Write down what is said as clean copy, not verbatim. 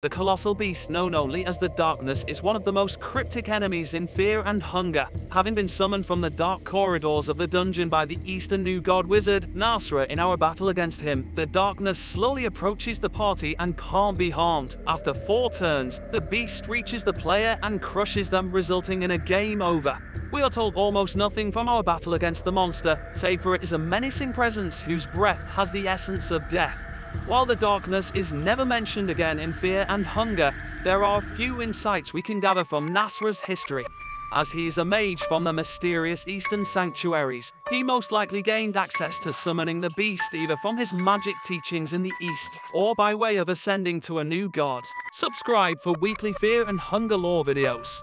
The colossal beast known only as the Darkness is one of the most cryptic enemies in Fear and Hunger, having been summoned from the dark corridors of the dungeon by the Eastern New God Wizard, Nas'hrah. In our battle against him, the Darkness slowly approaches the party and can't be harmed. After 4 turns, the beast reaches the player and crushes them, resulting in a game over. We are told almost nothing from our battle against the monster, save for it is a menacing presence whose breath has the essence of death. While the Darkness is never mentioned again in Fear and Hunger, there are few insights we can gather from Nas'hrah's history. As he is a mage from the mysterious Eastern Sanctuaries, he most likely gained access to summoning the beast either from his magic teachings in the East or by way of ascending to a new god. Subscribe for weekly Fear and Hunger lore videos.